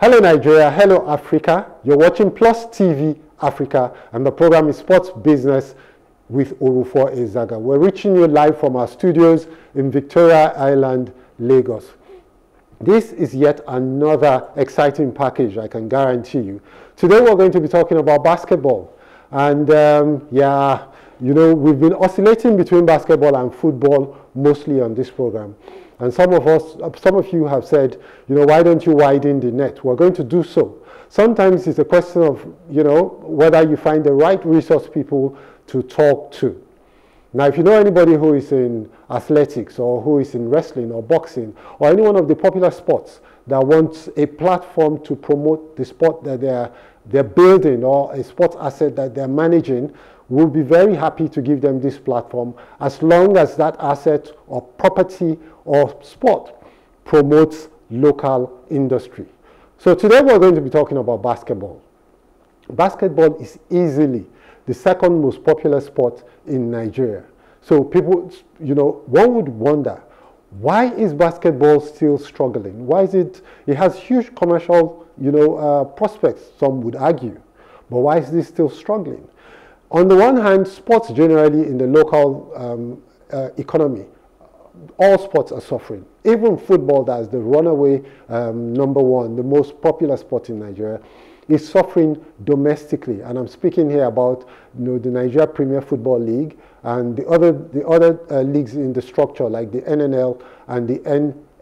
Hello Nigeria, hello Africa. You're watching Plus TV Africa and the program is Sports Business with Orufuo Ezaga. We're reaching you live from our studios in Victoria Island, Lagos. This is yet another exciting package, I can guarantee you. Today we're going to be talking about basketball. And yeah, you know, we've been oscillating between basketball and football mostly on this program. And some of you have said, you know, why don't you widen the net? We're going to do so. Sometimes it's a question of, you know, whether you find the right resource people to talk to. Now, if you know anybody who is in athletics or who is in wrestling or boxing or any one of the popular sports that wants a platform to promote the sport that they're building or a sports asset that they're managing, we'll be very happy to give them this platform as long as that asset or property or sport promotes local industry. So today we're going to be talking about basketball. Basketball is easily the second most popular sport in Nigeria. So people, you know, one would wonder, why is basketball still struggling? Why is it has huge commercial, you know, prospects, some would argue, but why is this still struggling? On the one hand, sports generally in the local economy, all sports are suffering. Even football, that is the runaway number one, the most popular sport in Nigeria, is suffering domestically. And I'm speaking here about, you know, the Nigeria Premier Football League and the other leagues in the structure like the NNL and the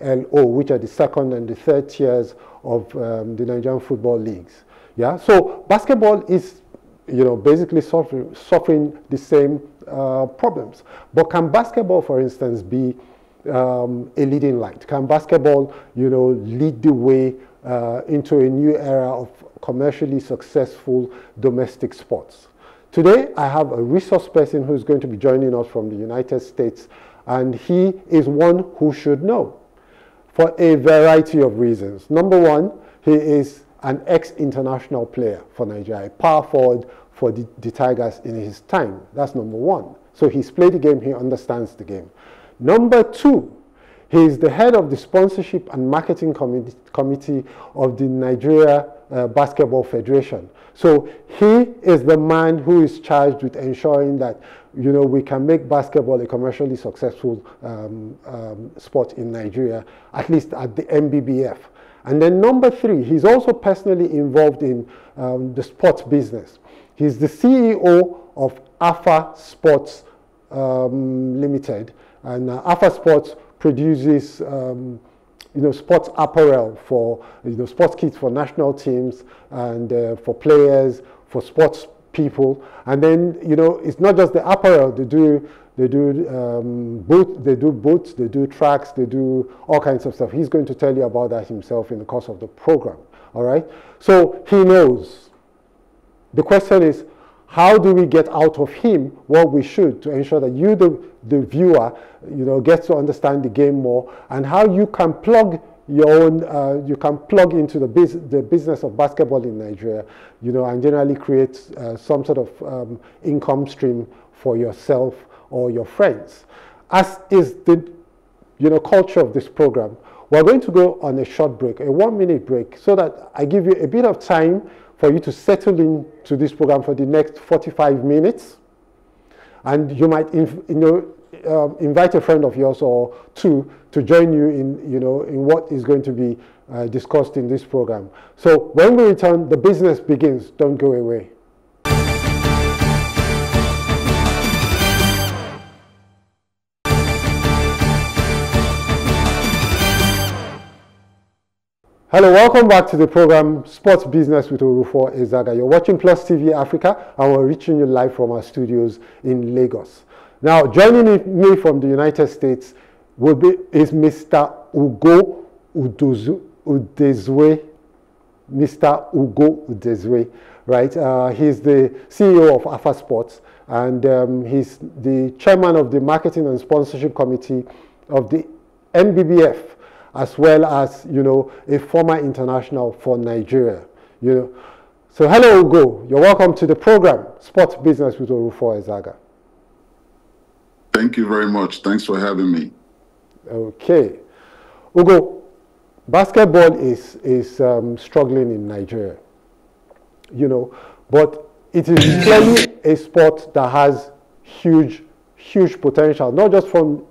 NLO, which are the second and the third tiers of the Nigerian football leagues. Yeah, so basketball is, you know, basically suffering the same problems. But can basketball, for instance, be a leading light? Can basketball, you know, lead the way into a new era of commercially successful domestic sports? Today, I have a resource person who's going to be joining us from the United States, and he is one who should know for a variety of reasons. Number one, he is an ex-international player for Nigeria, power forward for the Tigers in his time. That's number one. So he's played the game, he understands the game. Number two, he is the head of the sponsorship and marketing committee of the Nigeria Basketball Federation. So he is the man who is charged with ensuring that, you know, we can make basketball a commercially successful sport in Nigeria, at least at the NBBF. And then number three, he's also personally involved in the sports business. He's the CEO of AFA Sports Limited. And AFA Sports produces, you know, sports apparel for, you know, sports kits for national teams and for players, for sports people. And then, you know, it's not just the apparel. They do boots, they do tracks, they do all kinds of stuff. He's going to tell you about that himself in the course of the program, all right? So he knows. The question is, how do we get out of him what we should to ensure that you, the viewer, you know, gets to understand the game more, and how you can plug your own, you can plug into the business of basketball in Nigeria, you know, and generally create some sort of income stream for yourself or your friends. As is the, you know, culture of this program, we're going to go on a short break, a 1-minute break, so that I give you a bit of time for you to settle in to this program for the next 45 minutes. And you might, you know, invite a friend of yours or two to join you in, you know, in what is going to be discussed in this program. So when we return, the business begins. Don't go away. Hello, welcome back to the program Sports Business with Orufuo Ezaga. You're watching Plus TV Africa and we're reaching you live from our studios in Lagos. Now, joining me from the United States will be, is Mr. Ugo Udezue. Mr. Ugo Udezue, right? He's the CEO of AFA Sports and he's the chairman of the marketing and sponsorship committee of the NBBF, as well as, you know, a former international for Nigeria, you know. So hello Ugo, you're welcome to the program Sports Business with Orufuo Ezaga. Thank you very much, thanks for having me. Okay, Ugo, basketball is struggling in Nigeria, you know, but it is clearly a sport that has huge potential, not just for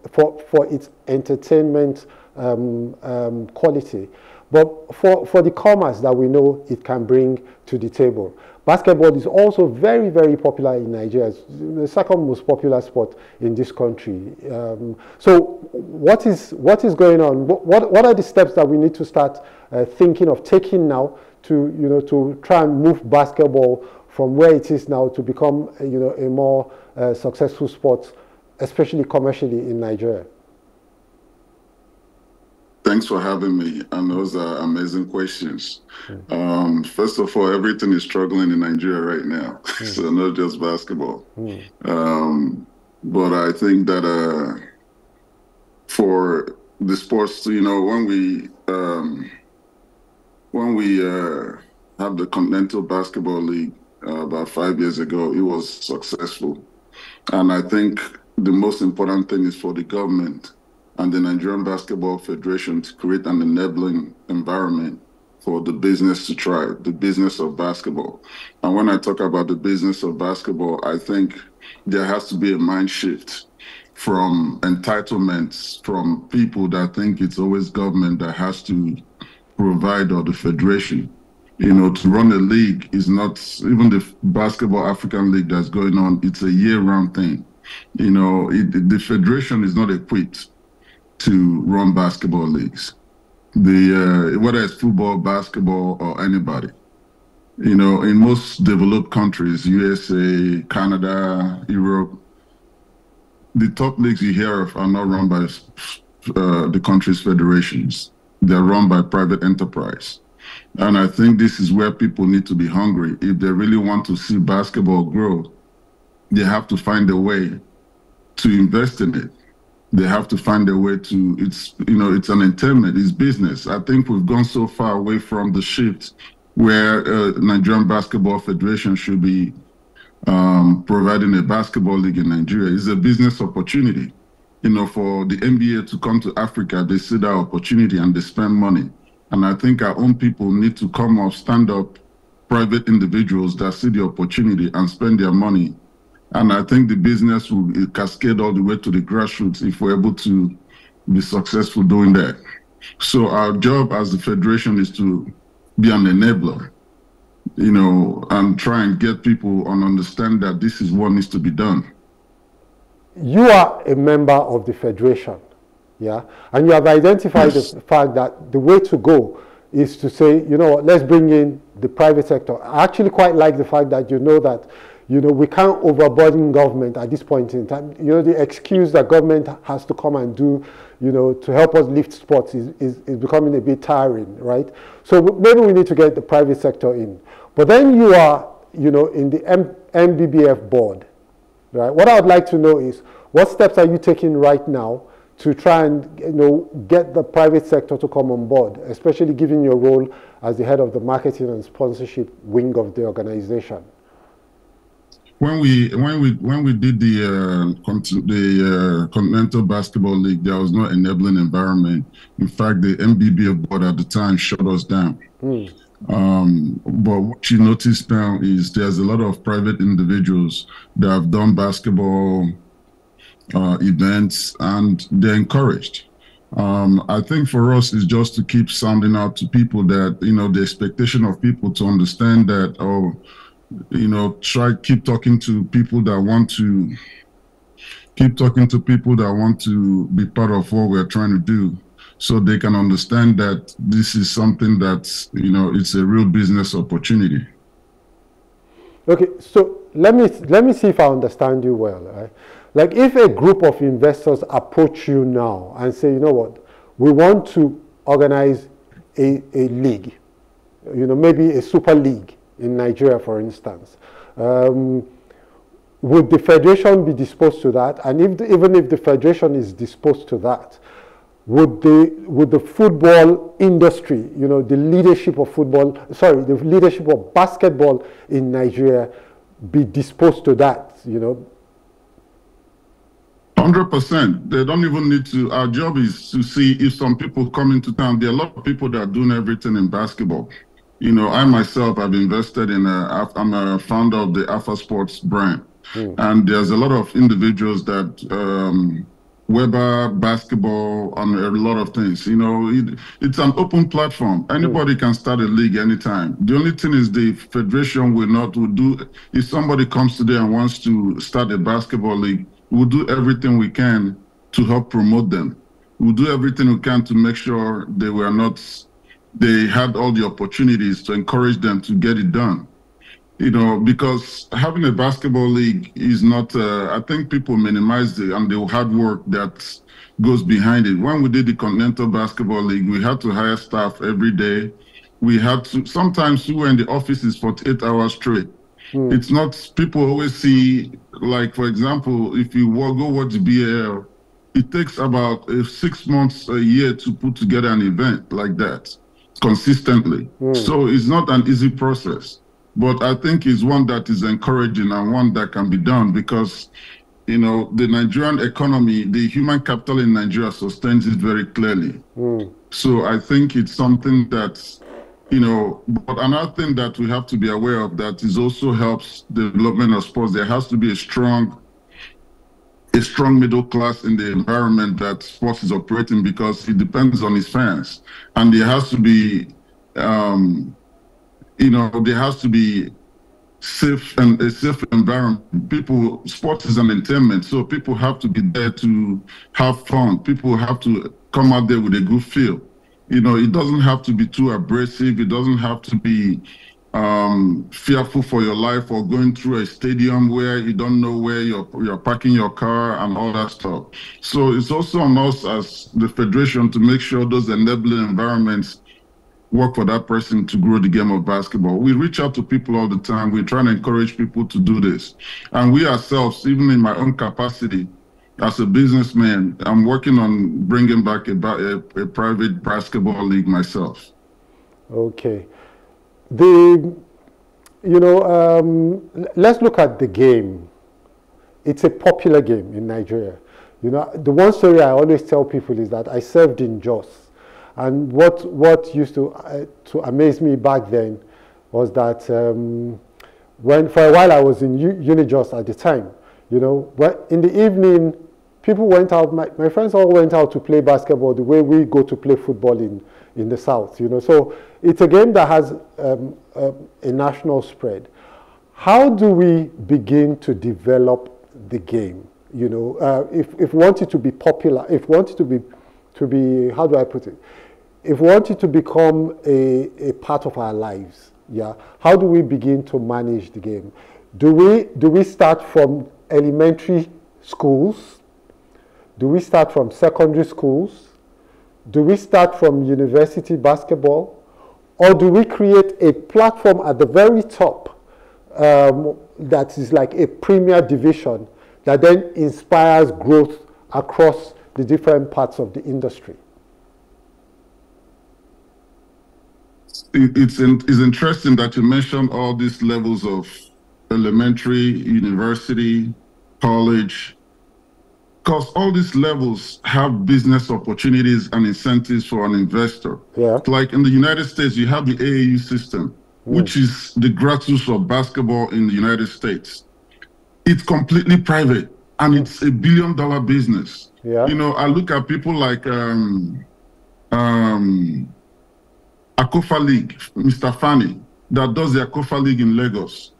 its entertainment quality, but for the commerce that we know it can bring to the table. Basketball is also very, very popular in Nigeria. It's the second most popular sport in this country. So what is going on? What are the steps that we need to start thinking of taking now to, you know, to try and move basketball from where it is now to become, you know, a more successful sport, especially commercially in Nigeria? Thanks for having me, and those are amazing questions. Mm-hmm. First of all, everything is struggling in Nigeria right now, mm-hmm. so not just basketball. Mm-hmm. But I think that for the sports, you know, when we have the Continental Basketball League about 5 years ago, it was successful, and I think the most important thing is for the government and the Nigerian Basketball Federation to create an enabling environment for the business to thrive, the business of basketball. And when I talk about the business of basketball, I think there has to be a mind shift from entitlements, from people that think it's always government that has to provide, or the federation. You know, to run a league is not, even the Basketball African League that's going on, it's a year-round thing. You know, the federation is not equipped to run basketball leagues, whether it's football, basketball, or anybody. You know, in most developed countries, USA, Canada, Europe, the top leagues you hear of are not run by the country's federations. They're run by private enterprise. And I think this is where people need to be hungry. If they really want to see basketball grow, they have to find a way to invest in it. They have to find a way to, it's an entertainment, it's business. I think we've gone so far away from the shift where Nigerian Basketball Federation should be providing a basketball league in Nigeria. It's a business opportunity. You know, for the NBA to come to Africa, they see that opportunity and they spend money. And I think our own people need to come up, stand up, private individuals that see the opportunity and spend their money. And I think the business will cascade all the way to the grassroots if we're able to be successful doing that. So our job as the federation is to be an enabler, you know, and try and get people and understand that this is what needs to be done. You are a member of the federation, yeah? And you have identified the fact that the way to go is to say, you know what, let's bring in the private sector. I actually quite like the fact that you know that, you know, we can't overburden government at this point in time. You know, the excuse that government has to come and do, you know, to help us lift sports is becoming a bit tiring, right? So maybe we need to get the private sector in. But then you are, you know, in the NBBF board, right? What I would like to know is, what steps are you taking right now to try and, you know, get the private sector to come on board, especially given your role as the head of the marketing and sponsorship wing of the organization? When we did the Continental Basketball League, there was no enabling environment. In fact, the NBBF board at the time shut us down. Mm. But what you notice now is there's a lot of private individuals that have done basketball events, and they're encouraged. I think for us is just to keep sounding out to people that, you know, the expectation of people to understand that, oh, you know, keep talking to people that want to be part of what we're trying to do, so they can understand that this is something that's, you know, it's a real business opportunity. Okay, so let me see if I understand you well, right? Like, if a group of investors approach you now and say, you know what, we want to organize a league, you know, maybe a super league in Nigeria, for instance, would the federation be disposed to that? And if even if the federation is disposed to that, would the football industry, you know, the leadership of basketball in Nigeria be disposed to that? You know, 100%. They don't even need to. Our job is to see if some people come into town. There are a lot of people that are doing everything in basketball. You know, I myself have invested in, I'm a founder of the AFA Sports brand. Mm. And there's a lot of individuals that Weber, basketball, and a lot of things. You know, it's an open platform. Anybody can start a league anytime. The only thing is the federation will do, if somebody comes today and wants to start a basketball league, we'll do everything we can to help promote them. We'll do everything we can to make sure they had all the opportunities to encourage them to get it done. You know, because having a basketball league is not, I think people minimize the hard work that goes behind it. When we did the Continental Basketball League, we had to hire staff every day. We had to, sometimes we were in the offices for 8 hours straight. Hmm. It's not, people always see, like, for example, if you go watch BAL, it takes about 6 months, a year to put together an event like that consistently. Hmm. So it's not an easy process. But I think it's one that is encouraging and one that can be done because, you know, the Nigerian economy, the human capital in Nigeria sustains it very clearly. Mm. So I think it's something that, you know, but another thing that we have to be aware of that is also helps the development of sports. There has to be a strong middle class in the environment that sports is operating because it depends on its fans. And there has to be, you know, there has to be safe and a safe environment. People, sports is an entertainment, so people have to be there to have fun. People have to come out there with a good feel. You know, it doesn't have to be too abrasive. It doesn't have to be fearful for your life or going through a stadium where you don't know where you're parking your car and all that stuff. So it's also on us as the federation to make sure those enabling environments work for that person to grow the game of basketball. We reach out to people all the time. We try and encourage people to do this. And we ourselves, even in my own capacity as a businessman, I'm working on bringing back a private basketball league myself. Okay. Let's look at the game. It's a popular game in Nigeria. You know, the one story I always tell people is that I served in Jos. And what used to amaze me back then was that when for a while I was in Unijust at the time, you know, but in the evening people went out. My friends all went out to play basketball the way we go to play football in the South, you know. So it's a game that has a national spread. How do we begin to develop the game? You know, if we want it to be popular, if we want it to be how do I put it? If we want it to become a part of our lives, yeah, how do we begin to manage the game? Do we start from elementary schools? Do we start from secondary schools? Do we start from university basketball? Or do we create a platform at the very top that is like a premier division that then inspires growth across the different parts of the industry? It's interesting that you mentioned all these levels of elementary, university, college, because all these levels have business opportunities and incentives for an investor. Yeah. Like in the United States, you have the AAU system, which is the grassroots of basketball in the United States. It's completely private and it's $1 billion business. Yeah. You know, I look at people like Akofa League, Mr. Fanny, that does the Akofa League in Lagos.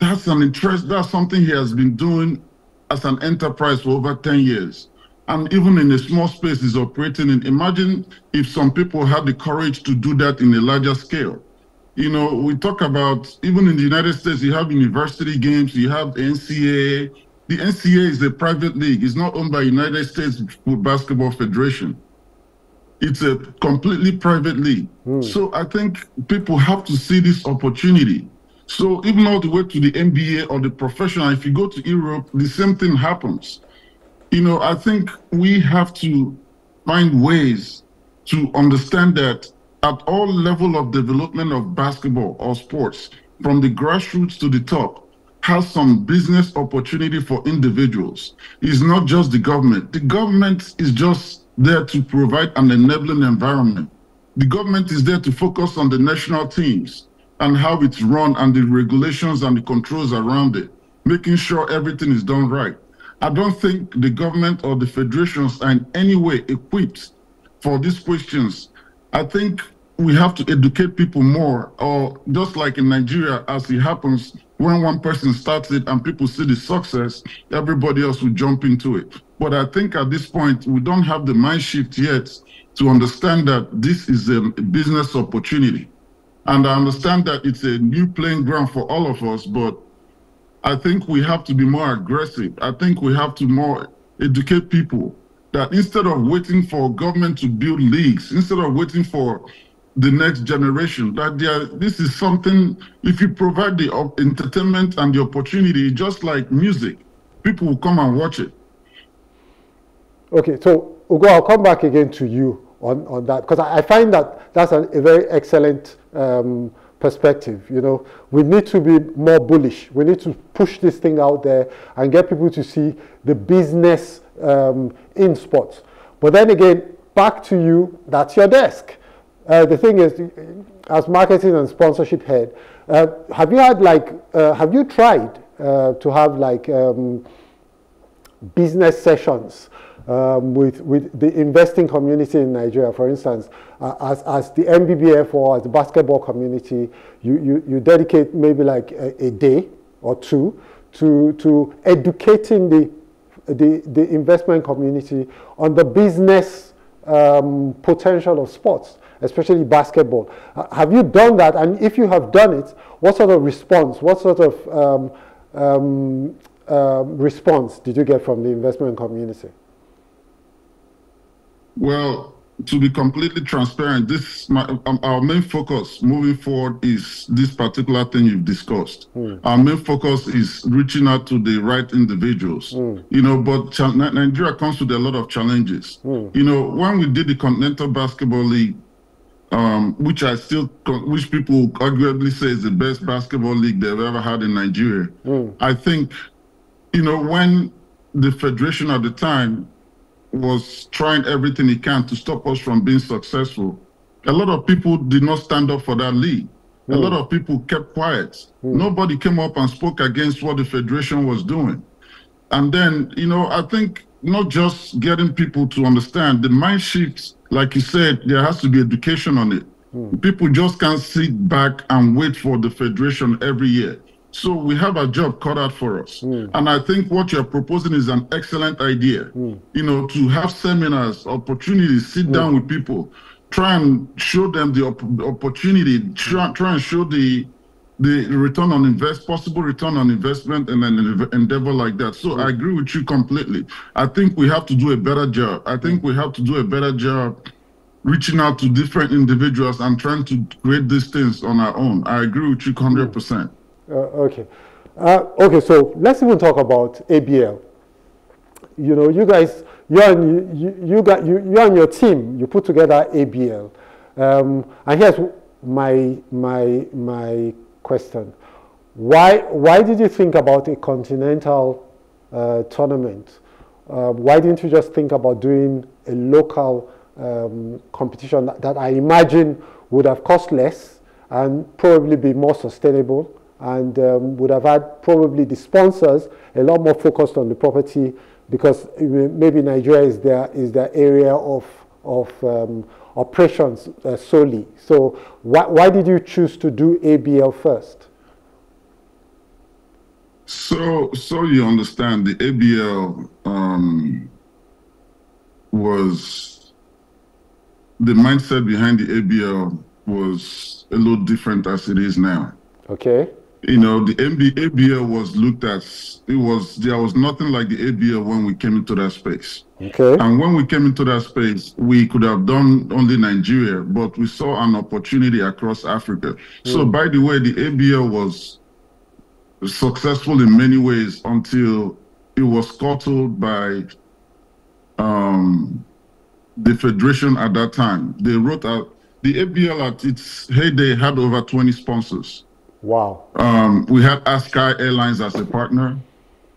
That's an interest. That's something he has been doing as an enterprise for over 10 years. And even in a small space, he's operating in. Imagine if some people had the courage to do that in a larger scale. You know, we talk about, even in the United States, you have university games, you have the NCAA. The NCAA is a private league. It's not owned by United States Basketball Federation. It's a completely private league. Mm. So I think people have to see this opportunity. So even all the way to the NBA or the professional, if you go to Europe, the same thing happens. You know, I think we have to find ways to understand that at all level of development of basketball or sports, from the grassroots to the top, has some business opportunity for individuals. It's not just the government. The government is just there to provide an enabling environment. The government is there to focus on the national teams and how it's run and the regulations and the controls around it, making sure everything is done right. I don't think the government or the federations are in any way equipped for these questions. I think we have to educate people more, or just like in Nigeria, as it happens, when one person starts it and people see the success, everybody else will jump into it. But I think at this point, we don't have the mind shift yet to understand that this is a business opportunity. And I understand that it's a new playing ground for all of us, but I think we have to be more aggressive. I think we have to more educate people that instead of waiting for government to build leagues, instead of waiting for the next generation, that this is something, if you provide the entertainment and the opportunity, just like music, people will come and watch it. Okay, so Ugo, I'll come back again to you on that, because I find that that's a very excellent perspective. You know, we need to be more bullish. We need to push this thing out there and get people to see the business in sports. But then again, back to you, that's your desk. The thing is, as marketing and sponsorship head, have you tried to have like business sessions with the investing community in Nigeria, for instance, as the NBBF or as the basketball community, you dedicate maybe like a day or two to educating the investment community on the business potential of sports, especially basketball. Have you done that? And if you have done it, what sort of response, what sort of response did you get from the investment community? Well, to be completely transparent, our main focus moving forward is this particular thing you've discussed. Our main focus is reaching out to the right individuals. You know, but Nigeria comes with a lot of challenges. You know, when we did the Continental Basketball League, which people arguably say is the best basketball league they've ever had in Nigeria. I think, you know, when the federation at the time was trying everything it can to stop us from being successful, a lot of people did not stand up for that league. A lot of people kept quiet. Nobody came up and spoke against what the federation was doing. And then, you know, I think not just getting people to understand the mind shifts. Like you said, there has to be education on it. People just can't sit back and wait for the federation every year. So we have a job cut out for us. And I think what you're proposing is an excellent idea. You know, to have seminars, opportunities, sit down with people, try and show them the opportunity, try and show the return on possible return on investment and an endeavor like that. So I agree with you completely. I think we have to do a better job. I think we have to do a better job reaching out to different individuals and trying to create these things on our own. I agree with you 100%. Okay. Okay, so let's even talk about ABL. You know, you guys, you and your team, you put together ABL. And here's my question. Why did you think about a continental tournament? Why didn't you just think about doing a local competition that I imagine would have cost less and probably be more sustainable and would have had probably the sponsors a lot more focused on the property, because maybe Nigeria is their area of operations solely. So why did you choose to do ABL first? So you understand, the ABL was, the mindset behind the ABL was a little different as it is now. Okay. You know, the ABL was looked at, there was nothing like the ABL when we came into that space. Okay. And when we came into that space, we could have done only Nigeria, but we saw an opportunity across Africa. So by the way, the ABL was successful in many ways until it was scuttled by the federation at that time. The ABL at its heyday had over 20 sponsors. Wow. We had Askai Airlines as a partner.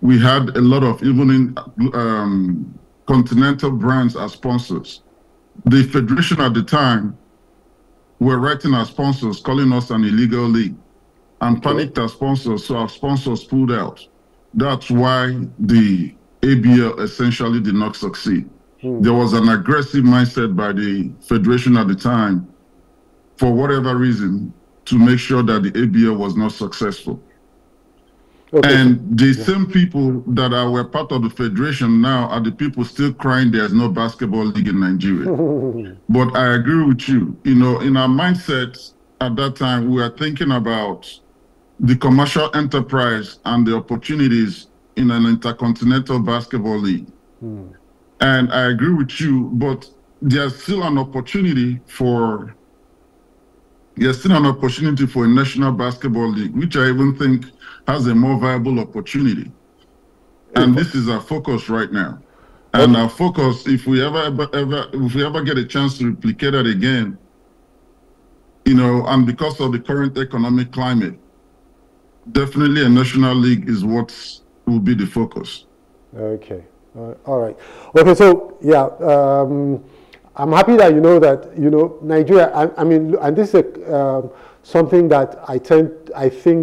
We had a lot of, even in Continental brands as sponsors. The federation at the time were writing our sponsors, calling us an illegal league, and panicked our sponsors, so our sponsors pulled out. That's why the ABL essentially did not succeed. There was an aggressive mindset by the federation at the time, for whatever reason, to make sure that the ABL was not successful. And the same people that were part of the federation now are the people still crying there's no basketball league in Nigeria. But I agree with you. You know, in our mindset at that time, we were thinking about the commercial enterprise and the opportunities in an intercontinental basketball league. And I agree with you, but there's still an opportunity for a national basketball league, which I even think has a more viable opportunity. And this is our focus right now. And our focus, if we ever get a chance to replicate it again, you know, and because of the current economic climate, definitely a national league is what will be the focus. All right. Okay, so yeah, I'm happy that you know that, you know, Nigeria, I mean, and this is something that I think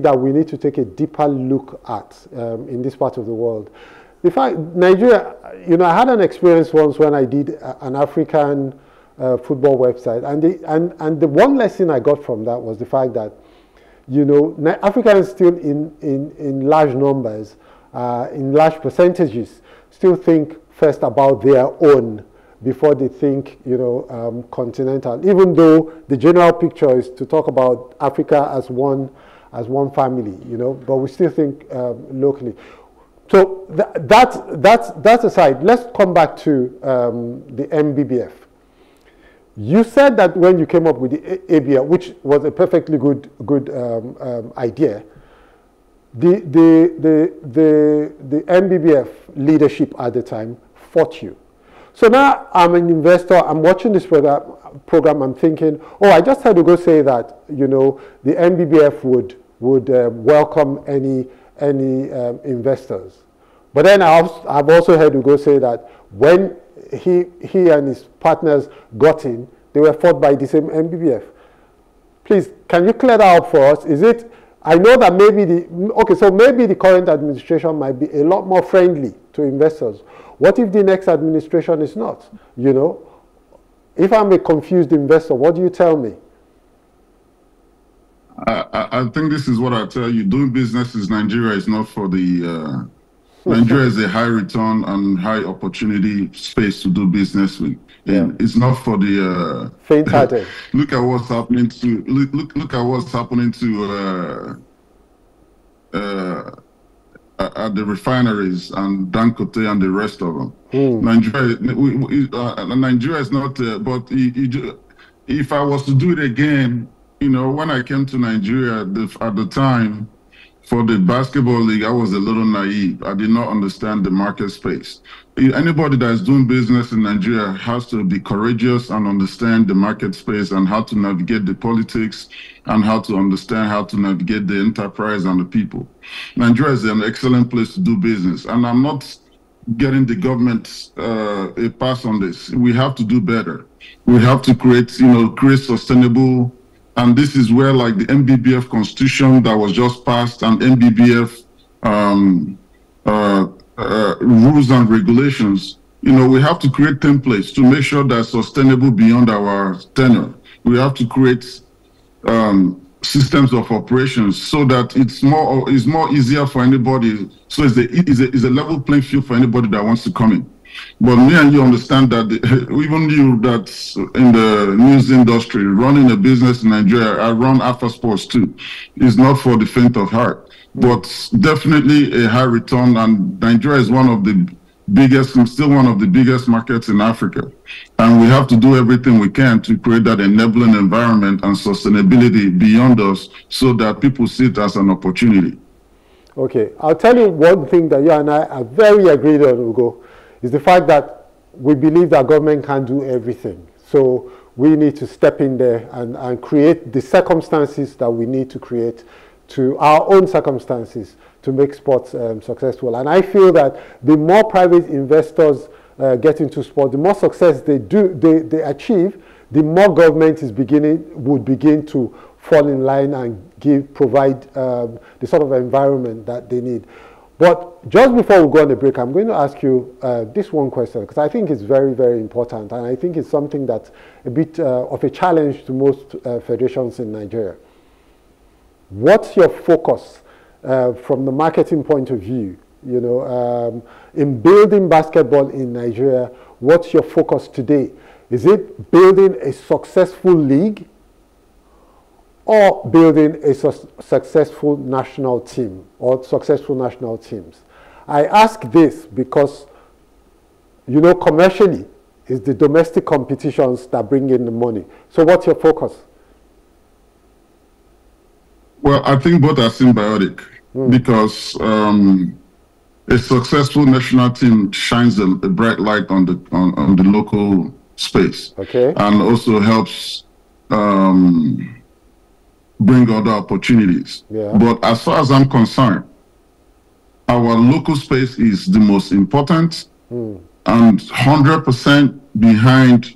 that we need to take a deeper look at in this part of the world. The fact, Nigeria, you know, I had an experience once when I did an African football website, and the one lesson I got from that was the fact that, you know, Africans still in large numbers, in large percentages, still think first about their own before they think, you know, continental, even though the general picture is to talk about Africa as one family, you know, but we still think locally. So that's aside. Let's come back to the NBBF. You said that when you came up with the ABL, which was a perfectly good idea, the NBBF leadership at the time fought you. So now I'm an investor, I'm watching this program, I'm thinking, oh, I just had to go say that, you know, the NBBF would welcome any investors. But then I've also had to go say that when he and his partners got in, they were fought by the same NBBF. Please, can you clear that up for us? Is it, I know that maybe the current administration might be a lot more friendly to investors. What if the next administration is not? You know, if I'm a confused investor, what do you tell me? I think this is what I tell you. Doing business in Nigeria is not for the... Nigeria is a high return and high opportunity space to do business with. And it's not for the faint-hearted. Look at what's happening to at the refineries and Dangote and the rest of them. Nigeria, Nigeria is not. But if I was to do it again, you know, when I came to Nigeria at the time for the basketball league, I was a little naive. I did not understand the market space. Anybody that is doing business in Nigeria has to be courageous and understand the market space and how to navigate the politics and how to understand how to navigate the enterprise and the people. Nigeria is an excellent place to do business. And I'm not getting the government a pass on this. We have to do better. We have to create, you know, sustainable. And this is where, like, the NBBF constitution that was just passed and NBBF rules and regulations, you know, we have to create templates to make sure they're sustainable beyond our tenure. We have to create systems of operations so that it's more easier for anybody. So it's a level playing field for anybody that wants to come in. But me and you understand that even you that's in the news industry, running a business in Nigeria, I run AFA Sports too. It's not for the faint of heart, but definitely a high return. And Nigeria is one of the biggest, and still one of the biggest markets in Africa. And we have to do everything we can to create that enabling environment and sustainability beyond us so that people see it as an opportunity. Okay, I'll tell you one thing that you and I are very agreed on, Ugo. Is the fact that we believe that government can't do everything. So we need to step in there and create the circumstances that we need to create to our own circumstances to make sports successful. And I feel that the more private investors get into sport, the more success they achieve, the more government would begin to fall in line and provide the sort of environment that they need. But just before we go on the break, I'm going to ask you this one question, because I think it's very, very important, and I think it's something that's a bit of a challenge to most federations in Nigeria. What's your focus from the marketing point of view? You know, in building basketball in Nigeria, what's your focus today? Is it building a successful league or building a successful national team or successful national teams? I ask this because, you know, commercially, it's the domestic competitions that bring in the money. So what's your focus? Well, I think both are symbiotic because a successful national team shines a bright light on the local space, and also helps bring other opportunities. But as far as I'm concerned, our local space is the most important, and 100% behind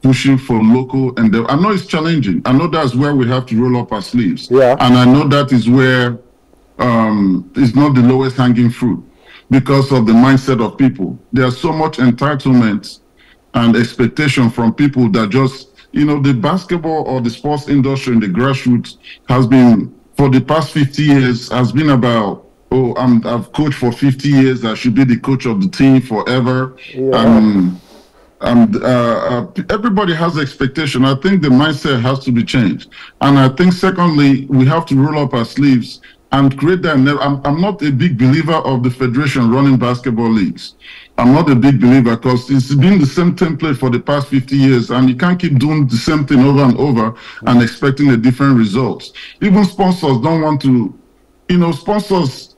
pushing for local endeavor. I know it's challenging. I know that's where we have to roll up our sleeves. And I know that is where it's not the lowest hanging fruit because of the mindset of people. There's so much entitlement and expectation from people that just, you know, the basketball or the sports industry in the grassroots has been, for the past 50 years, has been about, oh, I've coached for 50 years, I should be the coach of the team forever. Everybody has expectation. I think the mindset has to be changed. And I think, secondly, we have to roll up our sleeves and create that. I'm not a big believer of the federation running basketball leagues. I'm not a big believer because it's been the same template for the past 50 years, and you can't keep doing the same thing over and over and expecting a different results. Even sponsors don't want to, you know, sponsors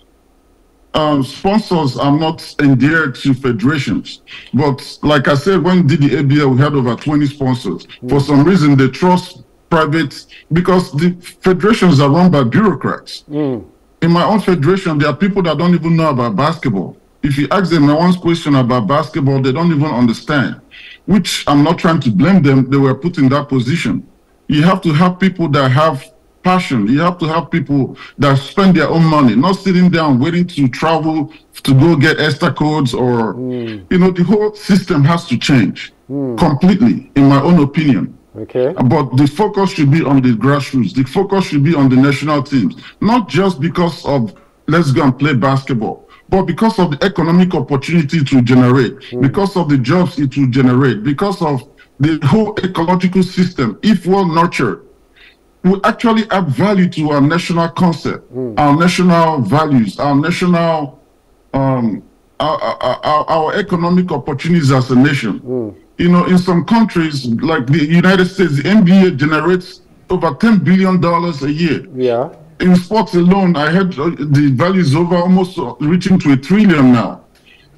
are not endeared to federations. But like I said, when we did the ABL, we had over 20 sponsors. For some reason, they trust private, because the federations are run by bureaucrats. In my own federation, there are people that don't even know about basketball. If you ask them one question about basketball, they don't even understand, which I'm not trying to blame them. They were put in that position. You have to have people that have passion. You have to have people that spend their own money, not sitting down waiting to travel to go get extra codes or, you know, the whole system has to change completely, in my own opinion. But the focus should be on the grassroots. The focus should be on the national teams, not just because of let's go and play basketball, but because of the economic opportunity it will generate, because of the jobs it will generate, because of the whole ecological system, if well nurtured, will actually add value to our national concept, our national values, our national, our economic opportunities as a nation. You know, in some countries like the United States, the NBA generates over $10 billion a year. In sports alone, I heard the value is over almost reaching to $1 trillion now.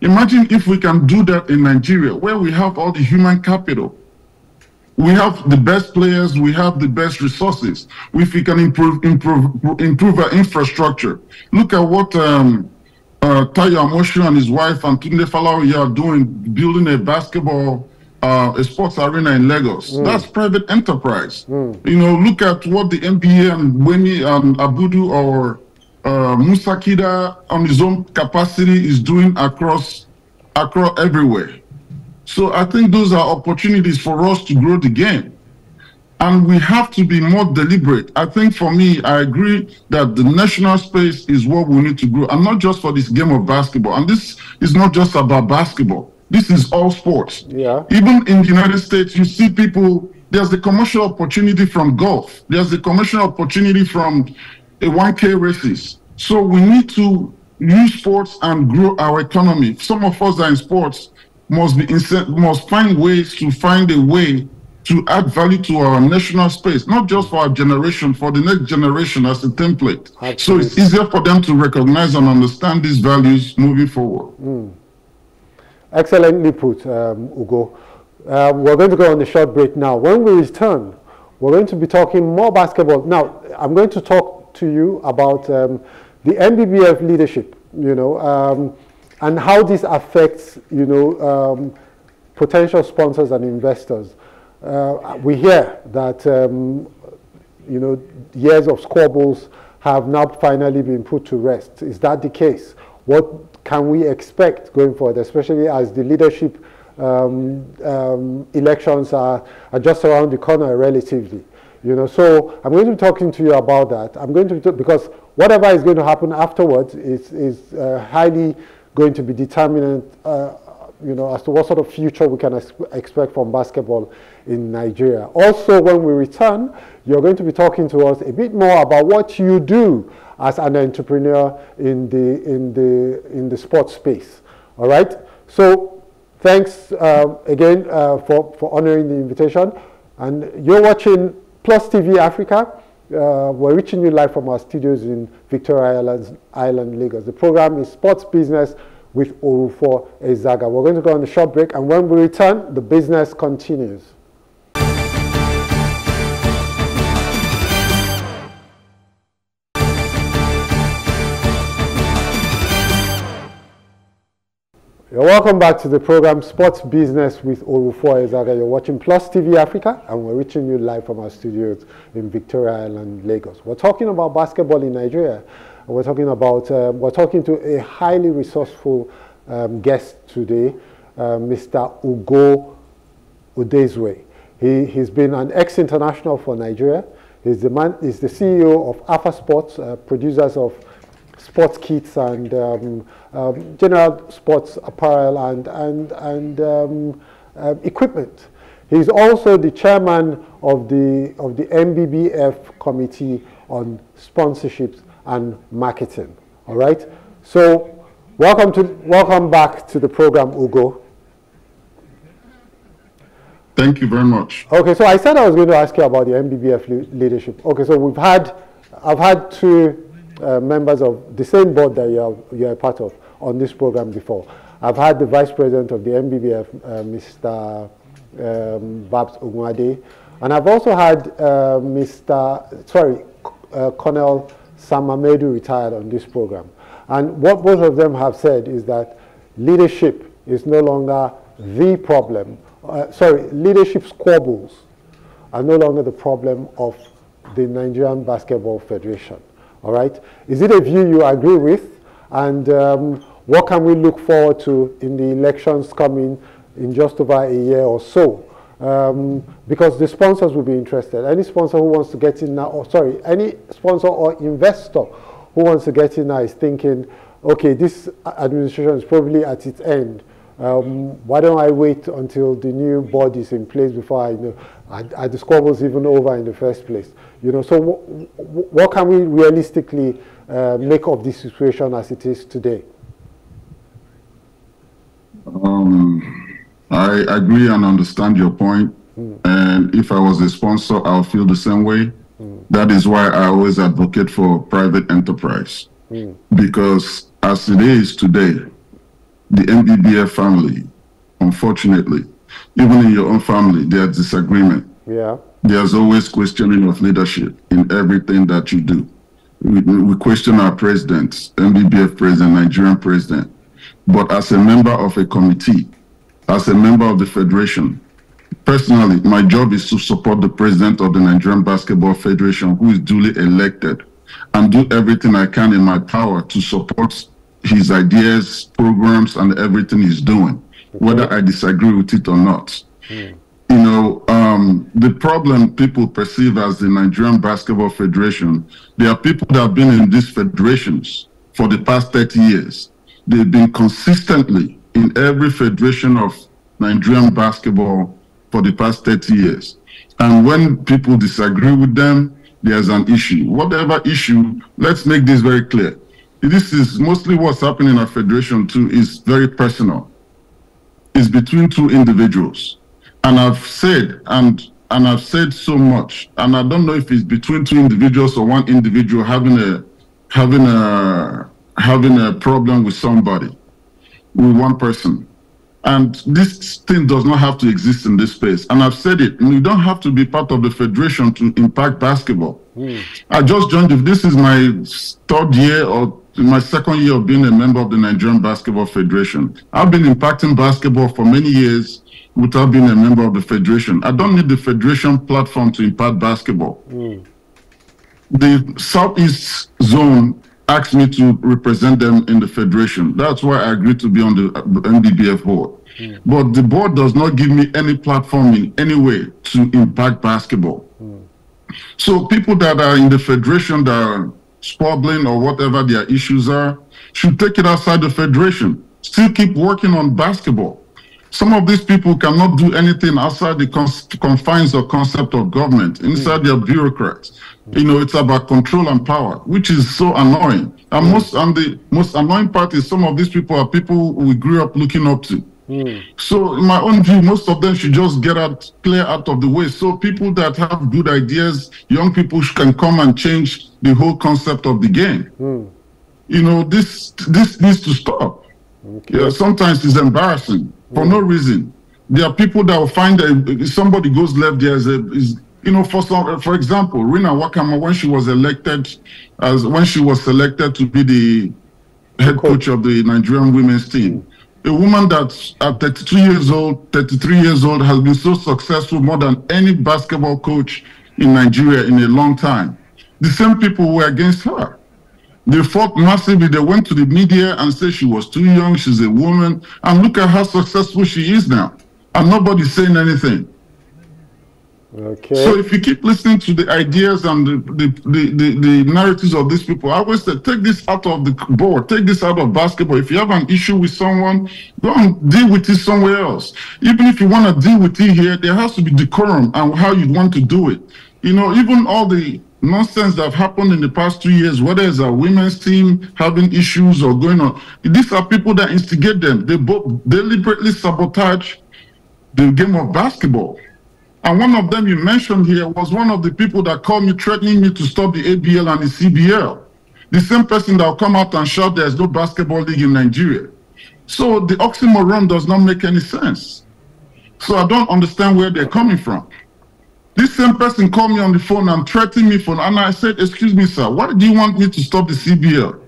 Imagine if we can do that in Nigeria, where we have all the human capital. We have the best players, we have the best resources. If we can improve our infrastructure. Look at what Tayo Moshi and his wife and King Nefalowi are doing, building a basketball a sports arena in Lagos. That's private enterprise. You know, look at what the NBA and Wemi Abudu or Musa Kida on his own capacity is doing across everywhere. So I think those are opportunities for us to grow the game. And we have to be more deliberate. I think for me, I agree that the national space is what we need to grow. And not just for this game of basketball. And this is not just about basketball. This is all sports. Even in the United States, you see people, there's the commercial opportunity from golf. There's the commercial opportunity from a 1K races. So we need to use sports and grow our economy. Some of us that are in sports must find ways to find a way to add value to our national space, not just for our generation, for the next generation as a template. So it's easier for them to recognize and understand these values moving forward. Excellently put, Ugo. We're going to go on a short break now. When we return, we're going to be talking more basketball. Now, I'm going to talk to you about the NBBF leadership, and how this affects, potential sponsors and investors. We hear that, years of squabbles have now finally been put to rest. Is that the case? What can we expect going forward, especially as the leadership elections are just around the corner relatively? So I'm going to be talking to you about that. I'm going to be because whatever is going to happen afterwards is highly going to be determinant, as to what sort of future we can expect from basketball in Nigeria. Also, when we return, you're going to be talking to us a bit more about what you do as an entrepreneur in the sports space. All right. So thanks again for honoring the invitation, and you're watching Plus TV Africa. We're reaching you live from our studios in Victoria Island, Lagos. The program is Sports Business with Orufuo Ezaga. We're going to go on a short break, and when we return, the business continues. You're welcome back to the program Sports Business with Orufuo Ezaga. You're watching Plus TV Africa, and we're reaching you live from our studios in Victoria Island, Lagos. We're talking about basketball in Nigeria. We're talking about, we're talking to a highly resourceful guest today, Mr. Ugo Udezue. He's been an ex-international for Nigeria. He's the CEO of AFA Sports, producers of sports kits and general sports apparel and equipment. He's also the chairman of the NBBF committee on sponsorships and marketing. All right. So, welcome back to the program, Ugo. Thank you very much. Okay. So I said I was going to ask you about the NBBF leadership. Okay. So I've had two members of the same board that you are a part of on this program before. I've had the vice president of the NBBF, Mr. Babs Ogunwade, and I've also had Colonel Sam Amedu retired on this program. And what both of them have said is that leadership is no longer the problem. Leadership squabbles are no longer the problem of the Nigerian Basketball Federation. All right? Is it a view you agree with? And what can we look forward to in the elections coming in just over a year or so? Because the sponsors will be interested. Any sponsor who wants to get in now, any sponsor or investor who wants to get in now is thinking, okay, this administration is probably at its end. Why don't I wait until the new board is in place before I know? Are the squabbles even over in the first place? So what can we realistically make of this situation as it is today? I agree and understand your point. Mm. And if I was a sponsor, I'll feel the same way. Mm. That is why I always advocate for private enterprise. Mm. Because as it is today, the NBBF family, unfortunately, even in your own family, there's disagreement. Yeah. There's always questioning of leadership in everything that you do. We question our presidents, NBBF president, Nigerian president. But as a member of a committee, as a member of the federation, personally, my job is to support the president of the Nigerian Basketball Federation, who is duly elected, and do everything I can in my power to support his ideas, programs, and everything he's doing, whether I disagree with it or not. Mm. The problem people perceive as the Nigerian Basketball Federation, there are people that have been in these federations for the past 30 years. They've been consistently in every federation of Nigerian basketball for the past 30 years. And when people disagree with them, there's an issue. Whatever issue, let's make this very clear. This is mostly what's happening in our federation too, is very personal. It's between two individuals. And I've said, and I've said so much, and I don't know if it's between two individuals or one individual having a problem with somebody. With one person. And this thing does not have to exist in this space. And I've said it, you don't have to be part of the federation to impact basketball. I just joined. This is my third year or my second year of being a member of the Nigerian Basketball Federation. I've been impacting basketball for many years without being a member of the federation. I don't need the federation platform to impact basketball. The Southeast Zone asked me to represent them in the federation. That's why I agreed to be on the NBBF board. But the board does not give me any platform in any way to impact basketball. So people that are in the federation that are squabbling or whatever their issues are should take it outside the federation. Still keep working on basketball. Some of these people cannot do anything outside the confines or concept of government. Inside they are bureaucrats. You know, it's about control and power, which is so annoying. And the most annoying part is some of these people are people we grew up looking up to. So in my own view, most of them should just get out, clear out of the way. So people that have good ideas, young people can come and change the whole concept of the game. You know, this needs to stop. Yeah, sometimes it's embarrassing for no reason. There are people that will find that if somebody goes left, there's a, you know, for example, Rina Wakama, when she was elected, to be the head coach of the Nigerian women's team, a woman that at 32 years old, 33 years old, has been so successful more than any basketball coach in Nigeria in a long time. The same people were against her. They fought massively. They went to the media and said she was too young, she's a woman, and look at how successful she is now. And nobody's saying anything. Okay. So if you keep listening to the ideas and the narratives of these people, I always say, take this out of the board, take this out of basketball. If you have an issue with someone, go and deal with it somewhere else. Even if you want to deal with it here, there has to be decorum and how you want to do it. You know, even all the nonsense that have happened in the past 2 years, whether it's a women's team having issues or going on, these are people that instigate them. They both deliberately sabotage the game of basketball. And one of them you mentioned here was one of the people that called me, threatening me to stop the ABL and the CBL. The same person that will come out and shout there's no basketball league in Nigeria. So the oxymoron does not make any sense. So I don't understand where they're coming from. This same person called me on the phone and threatened me, and I said, excuse me, sir, why do you want me to stop the CBL?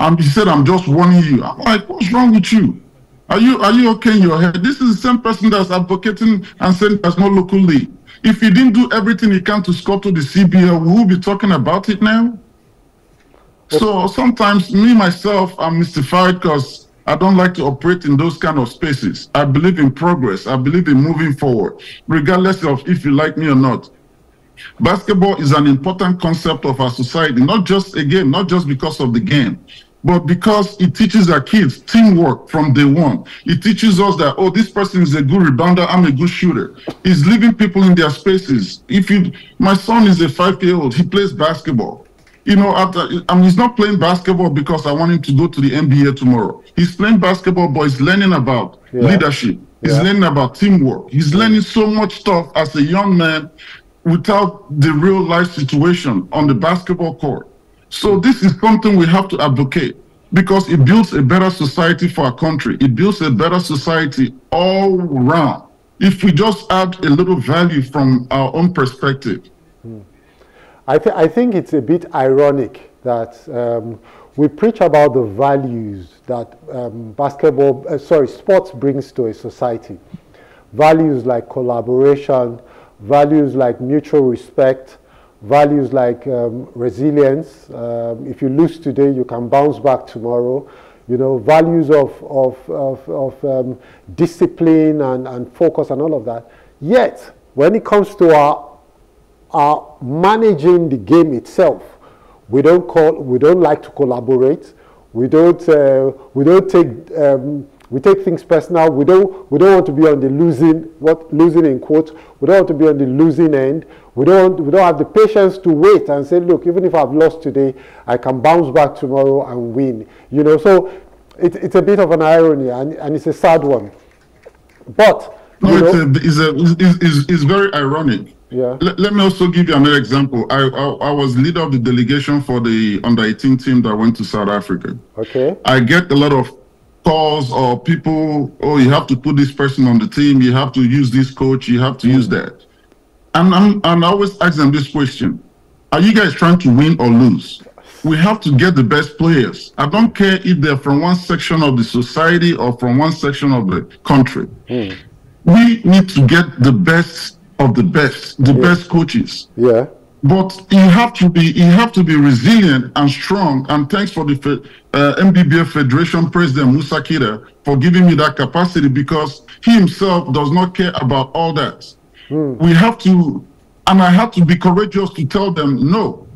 And he said, I'm just warning you. I'm like, what's wrong with you? Are you okay in your head? This is the same person that's advocating and saying there's no local league. If he didn't do everything he can to sculpt the CBL, we'll be talking about it now. So sometimes me, myself, I'm mystified because I don't like to operate in those kind of spaces. I believe in progress. I believe in moving forward, regardless of if you like me or not. Basketball is an important concept of our society, not just a game, not just because of the game, but because it teaches our kids teamwork from day one. It teaches us that, oh, this person is a good rebounder, I'm a good shooter. It's leaving people in their spaces. My son is a 5-year-old, he plays basketball. You know, he's not playing basketball because I want him to go to the NBA tomorrow. He's playing basketball, but he's learning about leadership. He's learning about teamwork. He's learning so much stuff as a young man without the real life situation on the basketball court. So this is something we have to advocate because it builds a better society for our country. It builds a better society all around if we just add a little value from our own perspective. I think it's a bit ironic that we preach about the values that sports brings to a society. Values like collaboration, values like mutual respect, values like resilience. If you lose today, you can bounce back tomorrow. You know, values of discipline and focus and all of that. Yet, when it comes to our managing the game itself, we don't like to collaborate. We take things personal. We don't want to be on the losing in quotes. We don't want to be on the losing end. We don't have the patience to wait and say, look, even if I've lost today, I can bounce back tomorrow and win. You know, so it's a bit of an irony and it's a sad one. But it's very ironic. Yeah. Let me also give you another example. I was leader of the delegation for the under-18 team that went to South Africa. Okay. I get a lot of calls or people, oh, you have to put this person on the team, you have to use this coach, you have to use that. And I always ask them this question. Are you guys trying to win or lose? We have to get the best players. I don't care if they're from one section of the society or from one section of the country. Mm. We need to get the best of the best, the best coaches. Yeah. But you have to be resilient and strong. And thanks for the NBBF Federation President Musa Kida for giving me that capacity, because he himself does not care about all that. Mm. We have to, and I have to be courageous to tell them no.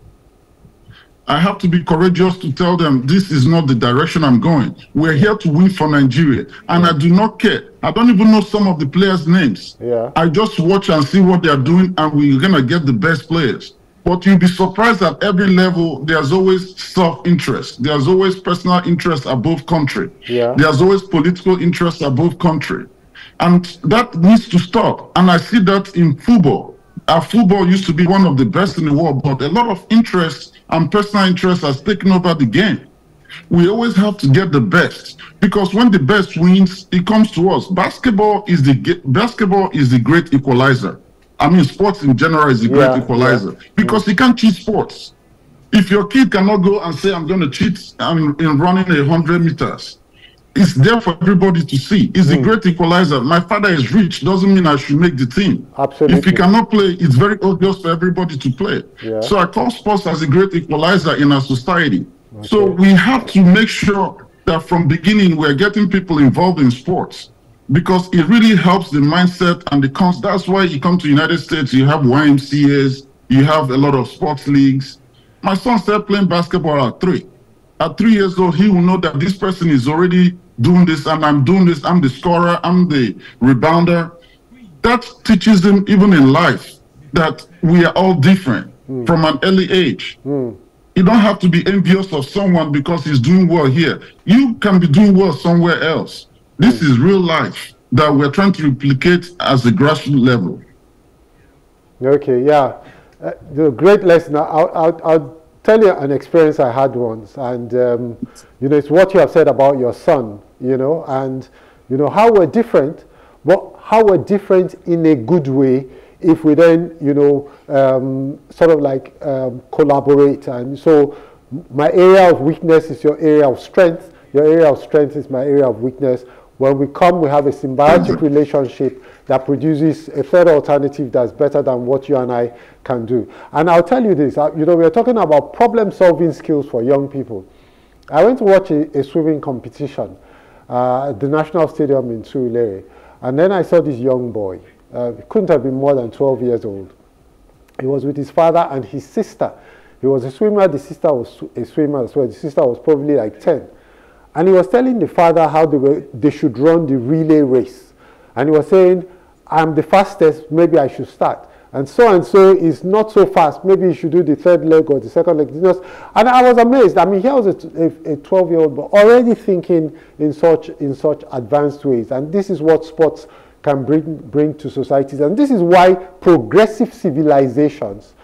I have to be courageous to tell them this is not the direction I'm going. We're here to win for Nigeria. And I do not care. I don't even know some of the players' names. Yeah. I just watch and see what they're doing, and we're going to get the best players. But you'll be surprised at every level, there's always self-interest. There's always personal interest above country. Yeah. There's always political interest above country. And that needs to stop. And I see that in football. Our football used to be one of the best in the world, but a lot of interest and personal interest has taken over the game. We always have to get the best, because when the best wins, it comes to us. Basketball is the great equalizer. I mean, sports in general is the great equalizer, because you can't cheat sports. If your kid cannot go and say, I'm going to cheat in running 100 meters, it's there for everybody to see. It's a great equalizer. My father is rich doesn't mean I should make the team. Absolutely. If he cannot play, it's very obvious for everybody to play. Yeah. So I call sports as a great equalizer in our society. Okay. So we have to make sure that from beginning we're getting people involved in sports, because it really helps the mindset and the cons. That's why you come to the United States, you have YMCAs, you have a lot of sports leagues. My son started playing basketball at 3. At 3 years old, he will know that this person is already doing this, and I'm doing this, I'm the scorer, I'm the rebounder. That teaches them, even in life, that we are all different from an early age. You don't have to be envious of someone because he's doing well here. You can be doing well somewhere else. This is real life that we're trying to replicate as a grassroots level. Okay, yeah. The great lesson. I'll tell you an experience I had once, and you know, it's what you have said about your son, you know, and you know how we're different, but how we're different in a good way if we then, you know, sort of like collaborate. And so my area of weakness is your area of strength, your area of strength is my area of weakness. When we come, we have a symbiotic relationship that produces a third alternative that's better than what you and I can do. And I'll tell you this, you know, we're talking about problem-solving skills for young people. I went to watch a swimming competition at the National Stadium in Surulere, and then I saw this young boy. He couldn't have been more than 12 years old. He was with his father and his sister. He was a swimmer, the sister was a swimmer as well. The sister was probably like 10. And he was telling the father how they should run the relay race. And he was saying, I'm the fastest, maybe I should start. And so is not so fast. Maybe you should do the third leg or the second leg. And I was amazed. I mean, here was a 12-year-old, but already thinking in such advanced ways. And this is what sports can bring to societies. And this is why progressive civilizations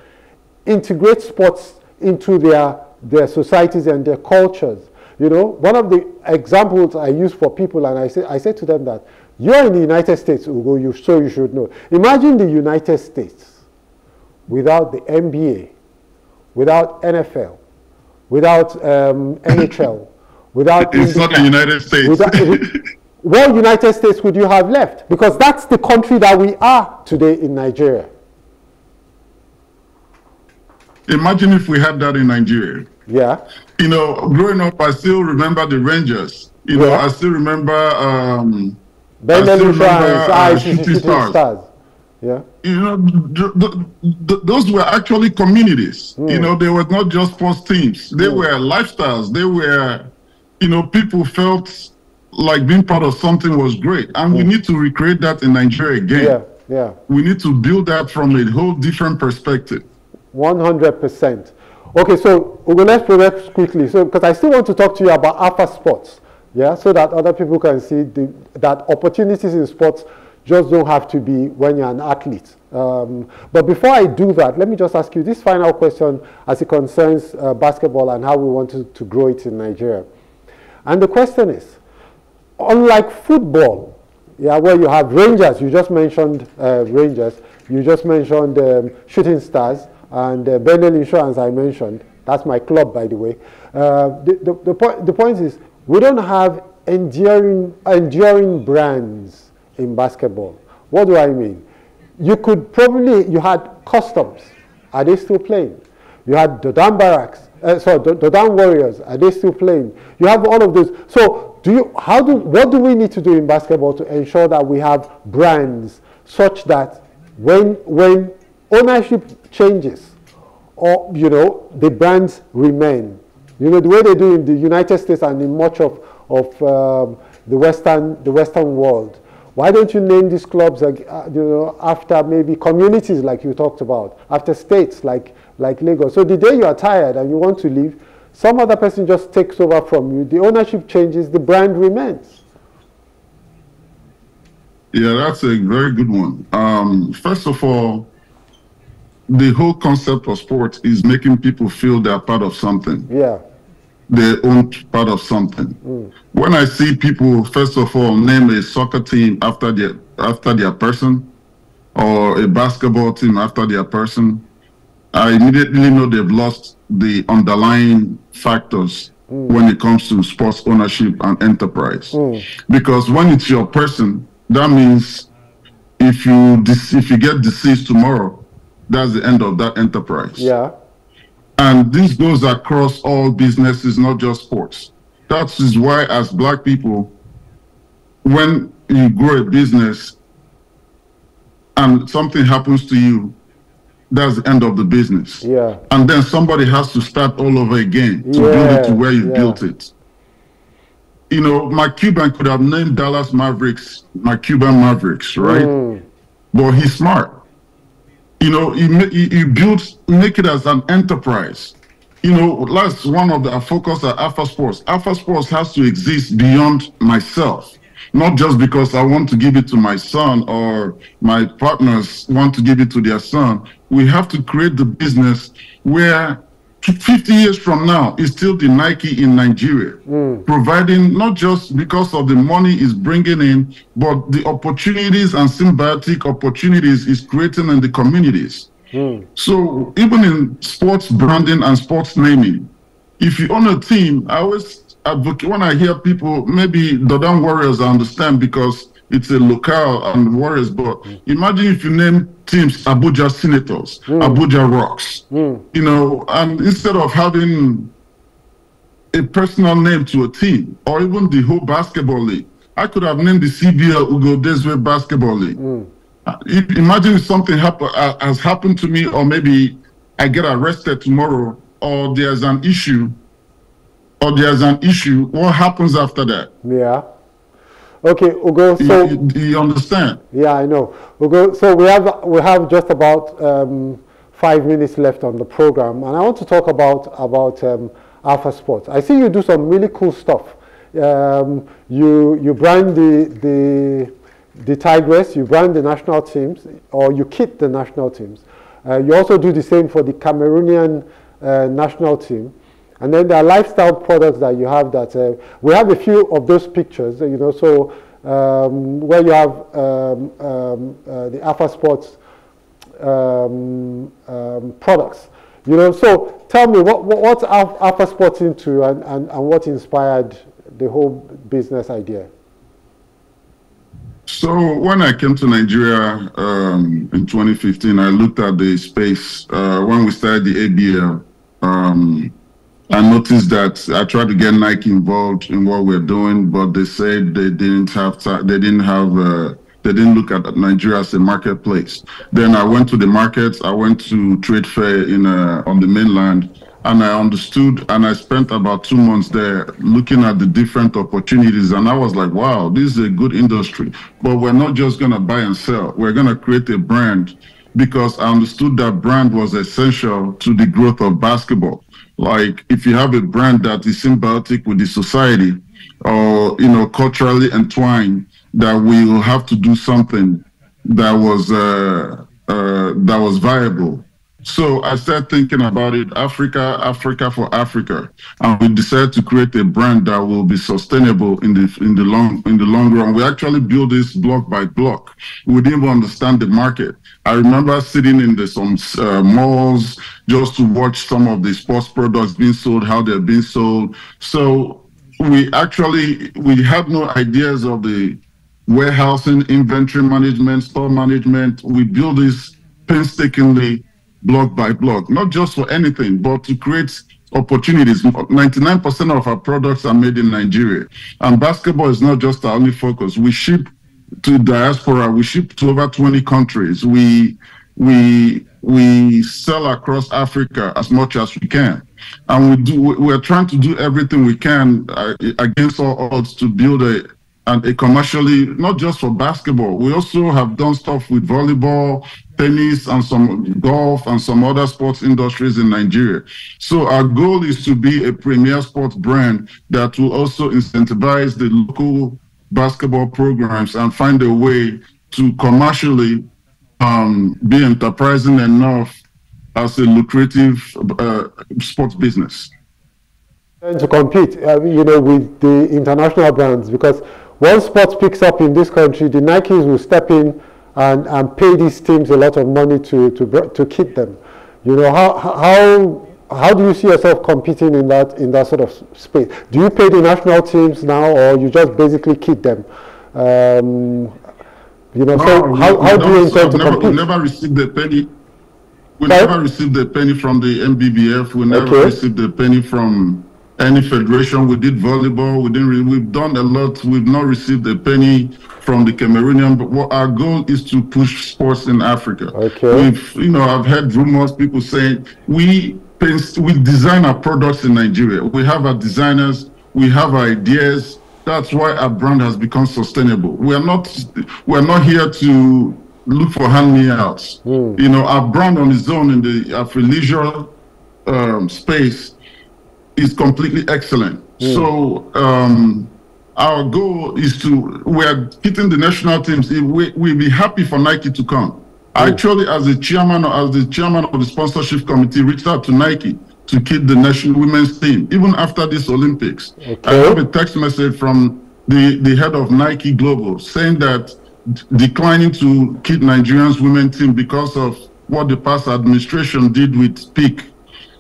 integrate sports into their societies and their cultures. You know, one of the examples I use for people, and I say to them that you're in the United States, Ugo, so you should know. Imagine the United States without the NBA, without NFL, without NHL, without... It's not the United States. What United States would you have left? Because that's the country that we are today in Nigeria. Imagine if we had that in Nigeria. Yeah. You know, growing up, I still remember the Rangers. You know, I still remember... Shooting Stars. Yeah. You know, those were actually communities. You know, they were not just sports teams. They were lifestyles. They were, you know, people felt like being part of something was great. And we need to recreate that in Nigeria again. Yeah, yeah. We need to build that from a whole different perspective. 100%. Okay, so let's progress quickly. So, because I still want to talk to you about AFA Sports, yeah, so that other people can see that opportunities in sports just don't have to be when you're an athlete. But before I do that, let me just ask you this final question as it concerns basketball and how we want to grow it in Nigeria. And the question is, unlike football, yeah, where you have Rangers, you just mentioned Shooting Stars, and Benin Insurance I mentioned. That's my club, by the way. The point is, we don't have enduring brands in basketball. What do I mean? You could probably, you had Customs. Are they still playing? You had Dodan Barracks. Dodan Warriors. Are they still playing? You have all of those. So, what do we need to do in basketball to ensure that we have brands such that when ownership changes, or the brands remain? The way they do in the United States and in much of the Western world. Why don't you name these clubs after maybe communities like you talked about, after states like Lagos? So the day you are tired and you want to leave, some other person just takes over from you. The ownership changes, the brand remains. Yeah, that's a very good one. First of all, the whole concept of sports is making people feel they're part of something. Yeah. They own part of something. Mm. When I see people, first of all, name a soccer team after their person or a basketball team after their person, I immediately know they've lost the underlying factors when it comes to sports ownership and enterprise. Because when it's your person, that means if you get deceased tomorrow, that's the end of that enterprise. Yeah. And this goes across all businesses, not just sports. That is why, as black people, when you grow a business and something happens to you, that's the end of the business. Yeah. And then somebody has to start all over again to build it to where you built it. Mark Cuban could have named Dallas Mavericks, Mark Cuban Mavericks, right? But he's smart. You make it as an enterprise. That's one of our focus at AFA Sports. AFA Sports has to exist beyond myself, not just because I want to give it to my son or my partners want to give it to their son. We have to create the business where 50 years from now is still the Nike in Nigeria, providing not just because of the money is bringing in, but the opportunities and symbiotic opportunities is creating in the communities. So even in sports branding and sports naming, if you own a team, I always advocate, when I hear people, maybe Dodan Warriors, I understand because it's a locale and Warriors, but imagine if you name teams Abuja Senators, Abuja Rocks, and instead of having a personal name to a team, or even the whole basketball league, I could have named the CBL Ugo Udezue Basketball League. Imagine if something has happened to me, or maybe I get arrested tomorrow, or there's an issue, what happens after that? Yeah. Okay, Ugo, so... You understand? Yeah, I know. Ugo, so we have just about 5 minutes left on the program, and I want to talk about Alpha Sports. I see you do some really cool stuff. You brand the Tigress, you brand the national teams, or you kit the national teams. You also do the same for the Cameroonian national team. And then there are lifestyle products that you have that, we have a few of those pictures, so where you have the Alpha Sports products, So tell me, what's Alpha Sports into and what inspired the whole business idea? So when I came to Nigeria in 2015, I looked at the space. When we started the ABL, I noticed that I tried to get Nike involved in what we're doing, but they said they didn't have time, they didn't look at Nigeria as a marketplace. Then I went to the markets, I went to trade fair on the mainland, and I understood, and I spent about 2 months there looking at the different opportunities, and I was like, wow, this is a good industry, but we're not just gonna buy and sell, we're gonna create a brand, because I understood that brand was essential to the growth of basketball. Like if you have a brand that is symbiotic with the society or, culturally entwined, that we will have to do something that was viable. So I started thinking about it, Africa for Africa, and we decided to create a brand that will be sustainable in the long run. We actually built this block by block. We didn't even understand the market. I remember sitting in some malls just to watch some of the sports products being sold, how they're being sold. So we had no ideas of the warehousing, inventory management, store management. We built this painstakingly, block by block, not just for anything, but to create opportunities. 99% of our products are made in Nigeria. And basketball is not just our only focus. We ship to diaspora. We ship to over 20 countries. We sell across Africa as much as we can. And we're trying to do everything we can against all odds to build a commercially, not just for basketball. We also have done stuff with volleyball, tennis, and some golf and some other sports industries in Nigeria. So our goal is to be a premier sports brand that will also incentivize the local basketball programs and find a way to commercially be enterprising enough as a lucrative sports business. And to compete, with the international brands, because once sports picks up in this country, the Nikes will step in and pay these teams a lot of money to keep them. How do you see yourself competing in that sort of space? Do you pay the national teams now, or you just basically keep them? How do you intend to compete? We never received a penny. We never received a penny from the NBBF. We never received a penny from any federation. We did volleyball. We've done a lot. We've not received a penny from the Cameroonian. But what our goal is to push sports in Africa. I've heard rumors, people saying we design our products in Nigeria. We have our designers. We have our ideas. That's why our brand has become sustainable. We're not here to look for hand-me-outs. Our brand on its own in the Afro-leisure space is completely excellent. So our goal is we're hitting the national teams. We'll be happy for Nike to come. Actually, as the chairman of the sponsorship committee, reached out to Nike to keep the national women's team, even after this Olympics. I have a text message from the head of Nike Global saying that declining to keep Nigerians women team because of what the past administration did with Peak.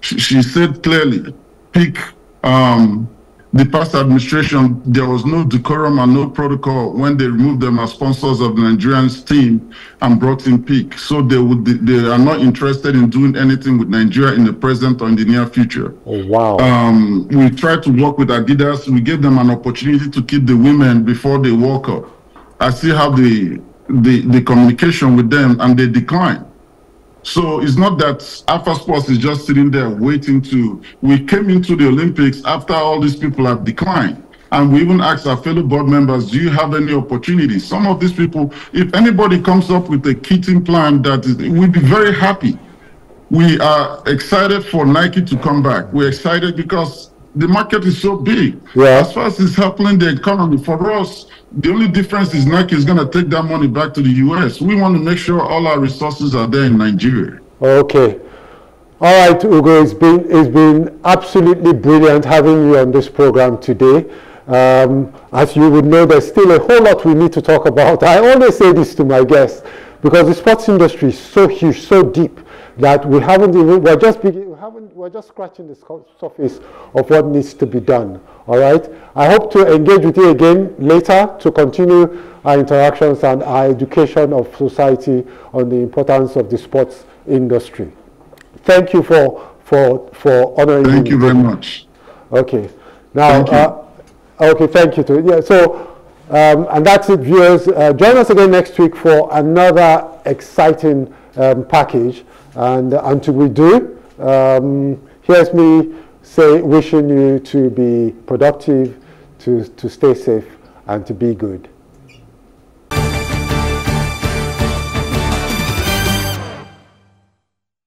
She said clearly, Peak, the past administration, there was no decorum and no protocol when they removed them as sponsors of the Nigerian's team and brought in Peak. So they are not interested in doing anything with Nigeria in the present or in the near future. Oh, wow. We tried to work with Adidas. We gave them an opportunity to keep the women before they walk up. I still have the communication with them, and they decline. So it's not that AFA Sports is just sitting there waiting to... We came into the Olympics after all these people have declined. And we even asked our fellow board members, do you have any opportunities? Some of these people, if anybody comes up with a kitchen plan, we'd be very happy. We are excited for Nike to come back. We're excited because the market is so big. Yeah. As far as it's helping the economy, for us, the only difference is Nike is going to take that money back to the U.S. We want to make sure all our resources are there in Nigeria. Okay. All right, Ugo, it's been absolutely brilliant having you on this program today. As you would know, there's still a whole lot we need to talk about. I always say this to my guests, because the sports industry is so huge, so deep, that we're just scratching the surface of what needs to be done. All right. I hope to engage with you again later to continue our interactions and our education of society on the importance of the sports industry. Thank you for honoring me. Thank you very much. Okay. Now, thank you too. Yeah. So. And that's it, viewers. Join us again next week for another exciting package. And until we do, here's me wishing you to be productive, to stay safe, and to be good.